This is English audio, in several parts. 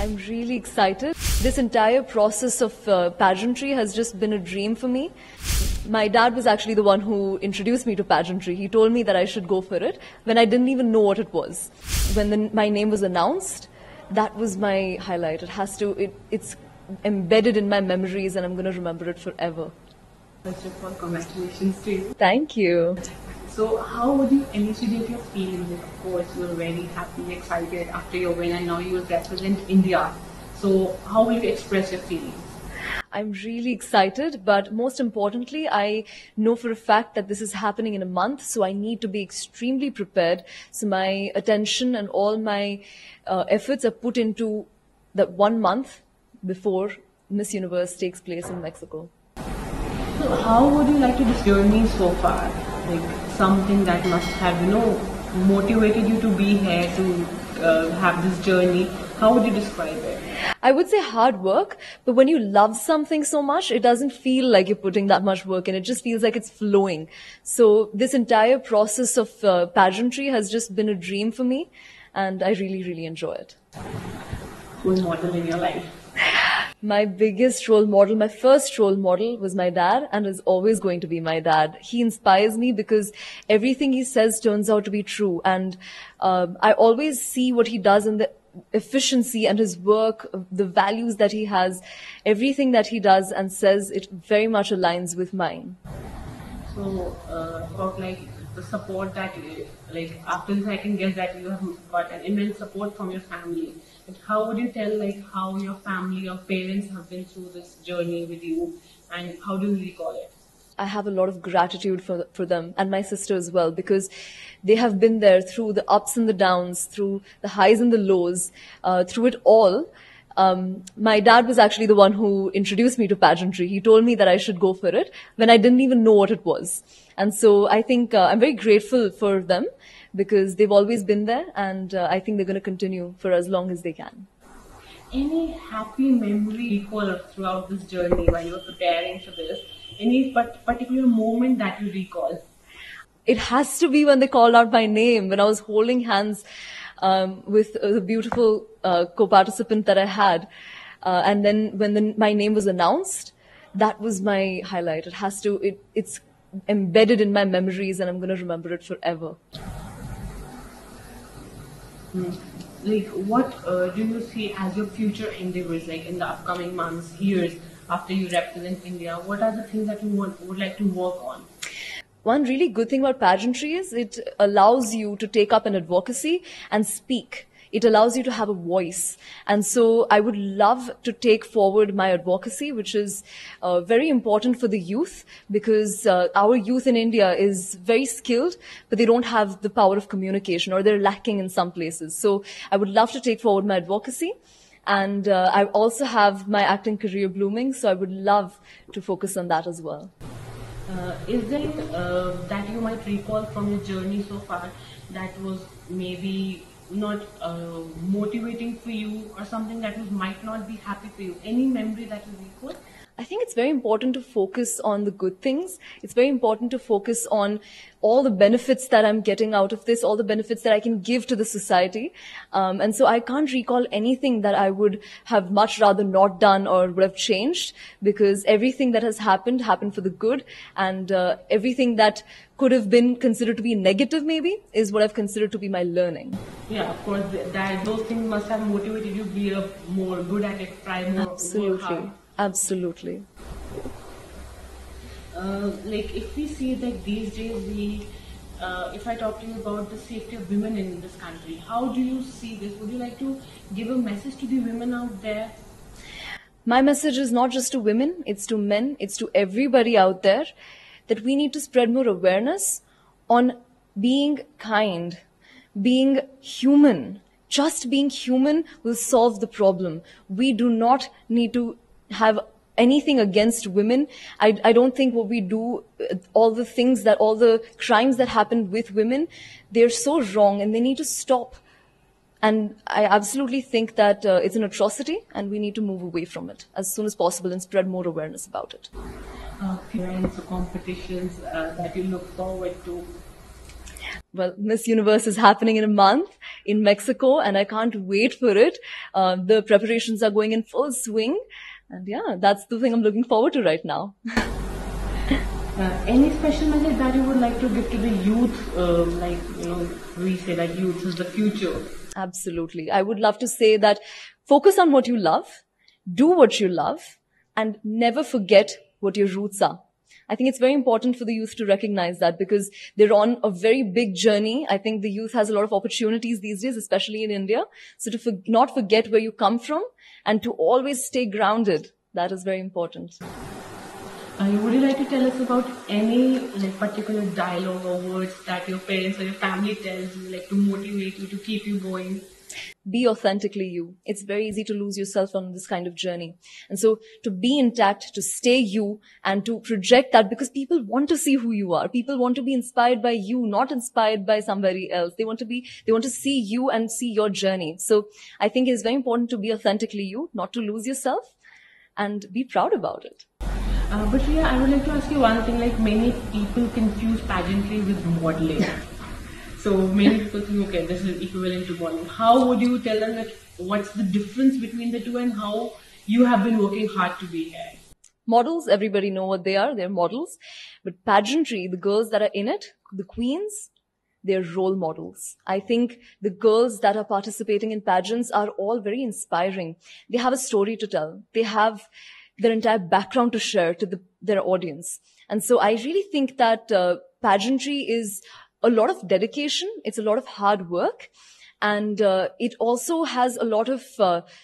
I'm really excited. This entire process of pageantry has just been a dream for me. My dad was actually the one who introduced me to pageantry. He told me that I should go for it when I didn't even know what it was. When my name was announced, that was my highlight. It's embedded in my memories and I'm going to remember it forever. First of all, congratulations to you. Thank you. So how would you initiate your feelings? Of course, you were very happy, excited after your win and now you will represent India. So how will you express your feelings? I'm really excited, but most importantly, I know for a fact that this is happening in a month, so I need to be extremely prepared. So my attention and all my efforts are put into that 1 month before Miss Universe takes place in Mexico. So how would you like to describe me so far? Like something that must have, you know, motivated you to be here, to have this journey. How would you describe it? I would say hard work, but when you love something so much, it doesn't feel like you're putting that much work in. It just feels like it's flowing. So this entire process of pageantry has just been a dream for me, and I really, really enjoy it. Who's model in your life? My biggest role model, my first role model was my dad and is always going to be my dad. He inspires me because everything he says turns out to be true. And I always see what he does in the efficiency and his work, the values that he has, everything that he does and says, it very much aligns with mine. So, about like the support that you, like after this I can guess that you have got an immense support from your family. How would you tell like how your family or parents have been through this journey with you and how do you recall it? I have a lot of gratitude for them and my sister as well, because they have been there through the ups and the downs, through the highs and the lows, through it all. My dad was actually the one who introduced me to pageantry. He told me that I should go for it when I didn't even know what it was. And so I think I'm very grateful for them because they've always been there and I think they're going to continue for as long as they can. Any happy memory you recall throughout this journey while you were preparing for this? Any particular moment that you recall? It has to be when they called out my name, when I was holding hands with the beautiful co-participant that I had. And then when my name was announced, that was my highlight. It's embedded in my memories and I'm going to remember it forever. Like, what do you see as your future endeavors, like in the upcoming months, years, after you represent India? What are the things that you would like to work on? One really good thing about pageantry is it allows you to take up an advocacy and speak. It allows you to have a voice. And so I would love to take forward my advocacy, which is very important for the youth, because our youth in India is very skilled, but they don't have the power of communication or they're lacking in some places. So I would love to take forward my advocacy. And I also have my acting career blooming, so I would love to focus on that as well. Is there that you might recall from your journey so far that was maybe not motivating for you or something that was, might not be happy for you? Any memory that you recall? I think it's very important to focus on the good things. It's very important to focus on all the benefits that I'm getting out of this, all the benefits that I can give to the society. And so I can't recall anything that I would have much rather not done or would have changed, because everything that has happened, happened for the good. And everything that could have been considered to be negative maybe is what I've considered to be my learning. Yeah, of course, those things must have motivated you to be more good at it, try more. Absolutely. More absolutely. Like if we see that these days we, if I talk to you about the safety of women in this country, how do you see this? Would you like to give a message to the women out there? My message is not just to women, it's to men, it's to everybody out there, that we need to spread more awareness on being kind, being human. Just being human will solve the problem. We do not need to have anything against women. I don't think what we do, all the crimes that happen with women, they're so wrong and they need to stop. And I absolutely think that it's an atrocity and we need to move away from it as soon as possible and spread more awareness about it. Events or competitions that you look forward to? Well, Miss Universe is happening in a month in Mexico, and I can't wait for it. The preparations are going in full swing, and yeah, that's the thing I'm looking forward to right now. Any special message that you would like to give to the youth? Like, you know, we say that youth is the future. Absolutely. I would love to say that focus on what you love, do what you love, and never forget what your roots are. I think it's very important for the youth to recognize that, because they're on a very big journey. I think the youth has a lot of opportunities these days, especially in India. So to not forget where you come from and to always stay grounded, that is very important. Would you like to tell us about any particular dialogue or words that your parents or your family tells you to motivate you, to keep you going? Be authentically you. It's very easy to lose yourself on this kind of journey. And so to be intact, to stay you, and to project that, because people want to see who you are. People want to be inspired by you, not inspired by somebody else. They want to see you and see your journey. So I think it's very important to be authentically you, not to lose yourself, and be proud about it. But Riya, I would like to ask you one thing, many people confuse pageantry with modeling. So many people think, okay, this is equivalent to modeling. How would you tell them that what's the difference between the two and how you have been working hard to be here? Models, everybody know what they are. They're models. But pageantry, the girls that are in it, the queens, they're role models. I think the girls that are participating in pageants are all very inspiring. They have a story to tell. They have their entire background to share to their audience. And so I really think that pageantry is a lot of dedication, it's a lot of hard work, and it also has a lot of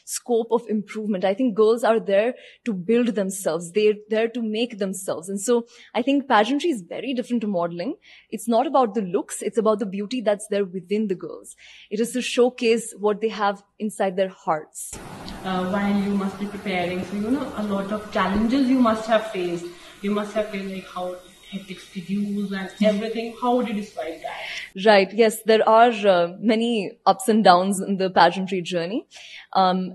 scope of improvement. I think girls are there to build themselves, they're there to make themselves. And so I think pageantry is very different to modeling. It's not about the looks, it's about the beauty that's there within the girls. It is to showcase what they have inside their hearts. While you must be preparing, so a lot of challenges you must have faced. You must have been how schedules and everything. How would you describe that? Right. Yes, there are many ups and downs in the pageantry journey. I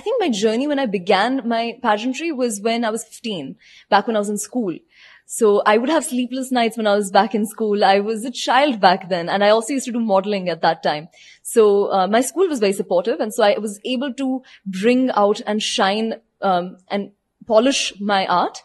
think my journey when I began my pageantry was when I was 15, back when I was in school. So I would have sleepless nights when I was back in school. I was a child back then, and I also used to do modeling at that time. So my school was very supportive, and so I was able to bring out and shine and polish my art.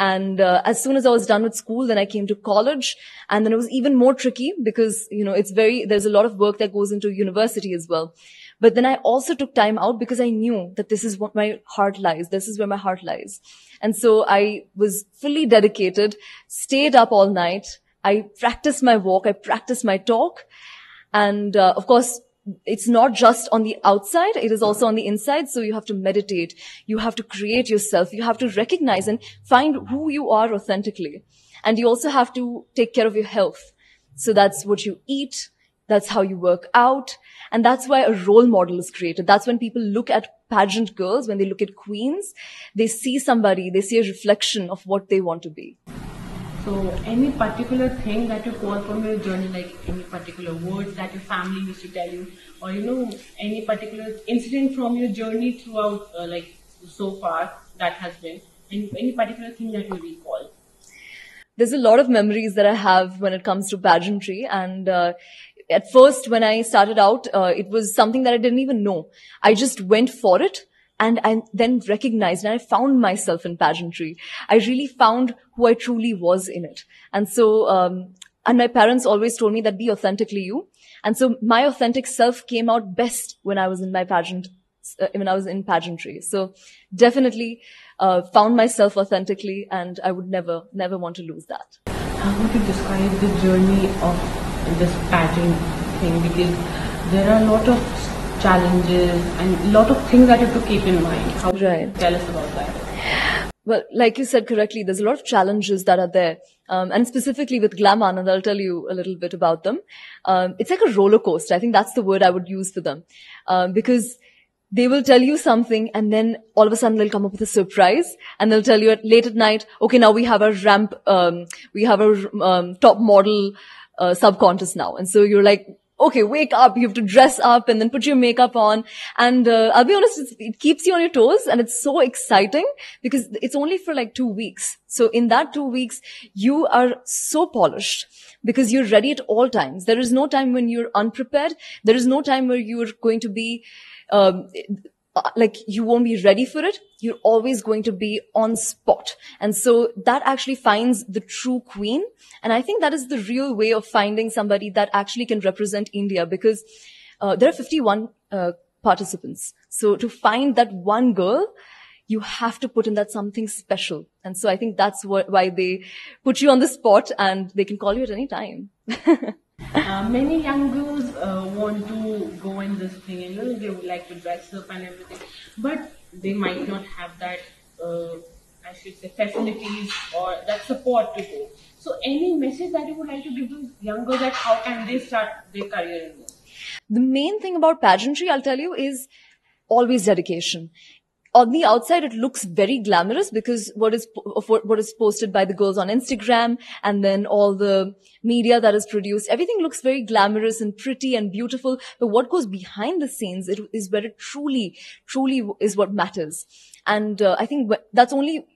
And as soon as I was done with school, then I came to college, and then it was even more tricky because, it's there's a lot of work that goes into university as well. But then I also took time out because I knew that this is what my heart lies. This is where my heart lies. And so I was fully dedicated, stayed up all night. I practiced my walk. I practiced my talk. And of course, it's not just on the outside, it is also on the inside. So you have to meditate, you have to create yourself, you have to recognize and find who you are authentically. And you also have to take care of your health. So that's what you eat, that's how you work out. And that's why a role model is created. That's when people look at pageant girls, when they look at queens, they see somebody, they see a reflection of what they want to be. So any particular thing that you call from your journey, any particular words that your family used to tell you, or any particular incident from your journey throughout so far that has been, and any particular thing that you recall? There's a lot of memories that I have when it comes to pageantry, and at first when I started out, it was something that I didn't even know. I just went for it. And I then recognized and I found myself in pageantry. I really found who I truly was in it. And so, and my parents always told me that be authentically you. And so my authentic self came out best when I was in pageantry. So definitely, found myself authentically, and I would never want to lose that. How would you describe the journey of this pageant thing? Because there are a lot of challenges and a lot of things that you have to keep in mind. How would you tell us about that? Well, like you said correctly, there's a lot of challenges that are there. And specifically with Glam Anand, I'll tell you a little bit about them. It's like a roller coaster. I think that's the word I would use for them. Because they will tell you something, and then all of a sudden they'll come up with a surprise, and they'll tell you late at night, okay, now we have a top model sub contest now. And so you're like, okay, wake up, you have to dress up and then put your makeup on. And I'll be honest, it keeps you on your toes and it's so exciting because it's only for like 2 weeks. So in that 2 weeks, you are so polished because you're ready at all times. There is no time when you're unprepared. There is no time where you're going to be like you won't be ready for it. You're always going to be on spot. And so that actually finds the true queen. And I think that is the real way of finding somebody that actually can represent India, because there are 51 participants. So to find that one girl, you have to put in that something special. And so I think that's why they put you on the spot and they can call you at any time. Many young girls want to go in this thing, and you know, they would like to dress up and everything, but they might not have that, I should say, facilities or that support to go. So any message that you would like to give to young girls, that how can they start their career in this? The main thing about pageantry, I'll tell you, is always dedication. On the outside, it looks very glamorous because what is posted by the girls on Instagram and then all the media that is produced, everything looks very glamorous and pretty and beautiful. But what goes behind the scenes is where it truly, truly is what matters. And I think that's only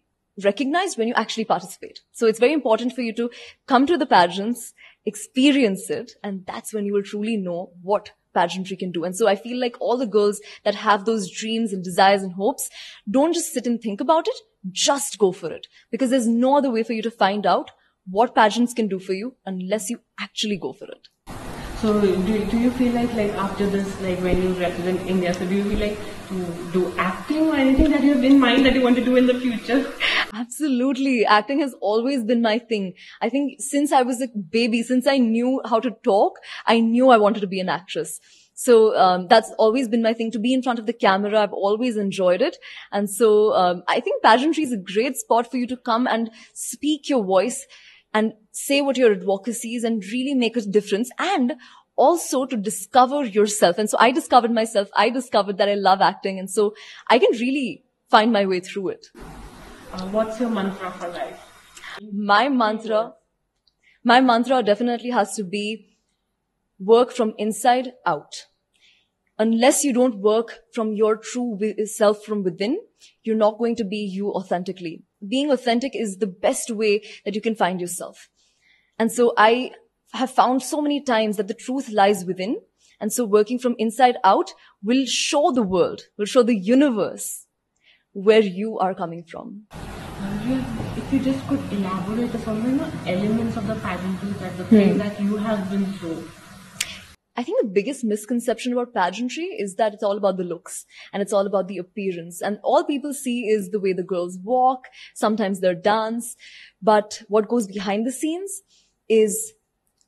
recognized when you actually participate. So it's very important for you to come to the pageants, experience it, and that's when you will truly know what pageantry can do. And so I feel like all the girls that have those dreams and desires and hopes, don't just sit and think about it, just go for it. Because there's no other way for you to find out what pageants can do for you unless you actually go for it. So do you feel like after this, like when you represent India, so do you feel like to do acting or anything that you have in mind that you want to do in the future? Absolutely. Acting has always been my thing. I think since I was a baby, since I knew how to talk, I knew I wanted to be an actress. So that's always been my thing. To be in front of the camera, I've always enjoyed it. And so I think pageantry is a great spot for you to come and speak your voice and say what your advocacy is and really make a difference, and also to discover yourself. And so I discovered myself. I discovered that I love acting. And so I can really find my way through it. What's your mantra for life? My mantra definitely has to be work from inside out. Unless you don't work from your true self from within, you're not going to be you authentically. Being authentic is the best way that you can find yourself. And so I have found so many times that the truth lies within. And so working from inside out will show the world, will show the universe where you are coming from. If you just could elaborate on the elements of the pageantry, that the thing that you have been through. I think the biggest misconception about pageantry is that it's all about the looks and it's all about the appearance. And all people see is the way the girls walk, sometimes their dance. But what goes behind the scenes is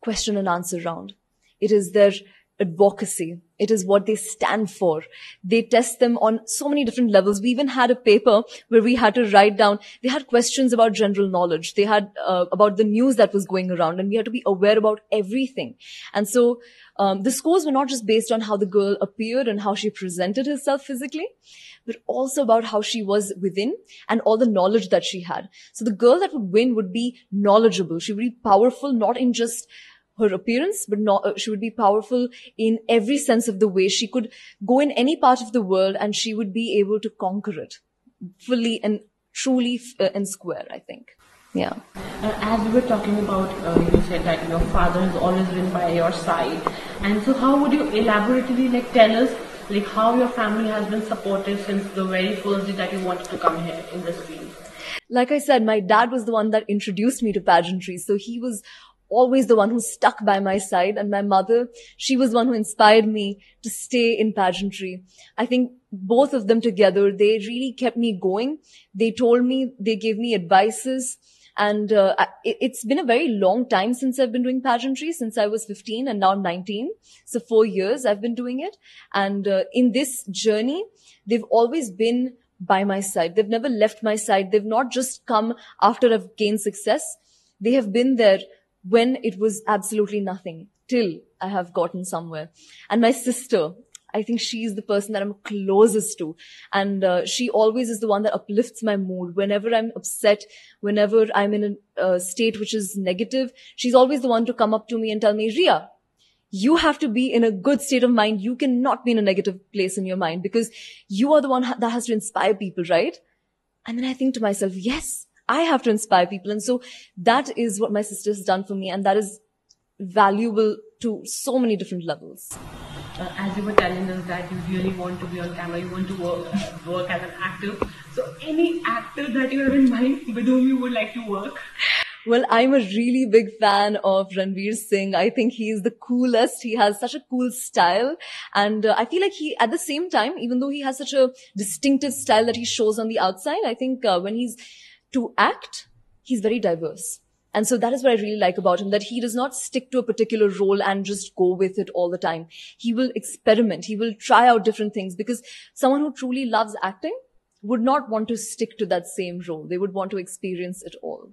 question and answer round. It is their advocacy. It is what they stand for. They test them on so many different levels. We even had a paper where we had to write down, they had questions about general knowledge. They had about the news that was going around, and we had to be aware about everything. And so the scores were not just based on how the girl appeared and how she presented herself physically, but also about how she was within and all the knowledge that she had. So the girl that would win would be knowledgeable. She would be powerful, not in just her appearance, but she would be powerful in every sense of the way. She could go in any part of the world and she would be able to conquer it fully and truly and square, I think. Yeah. As we were talking about, you said that your father has always been by your side. And so how would you elaborately tell us how your family has been supportive since the very first day that you wanted to come here in this field? Like I said, my dad was the one that introduced me to pageantry. So he was always the one who stuck by my side. And my mother, she was one who inspired me to stay in pageantry. I think both of them together, they really kept me going. They told me, they gave me advices. And it's been a very long time since I've been doing pageantry, since I was 15 and now I'm 19. So 4 years I've been doing it. And in this journey, they've always been by my side. They've never left my side. They've not just come after I've gained success. They have been there when it was absolutely nothing till I have gotten somewhere. And my sister, I think she is the person that I'm closest to. And she always is the one that uplifts my mood. Whenever I'm upset, whenever I'm in a state which is negative, she's always the one to come up to me and tell me, Ria, you have to be in a good state of mind. You cannot be in a negative place in your mind because you are the one that has to inspire people, right? And then I think to myself, yes, I have to inspire people. And so that is what my sister has done for me. And that is valuable to so many different levels. As you were telling us that you really want to be on camera, you want to work as an actor. So any actor that you have in mind with whom you would like to work? Well, I'm a really big fan of Ranveer Singh. I think he is the coolest. He has such a cool style. And I feel like he, at the same time, even though he has such a distinctive style that he shows on the outside, I think when he's to act, he's very diverse. And so that is what I really like about him, that he does not stick to a particular role and just go with it all the time. He will experiment. He will try out different things because someone who truly loves acting would not want to stick to that same role. They would want to experience it all.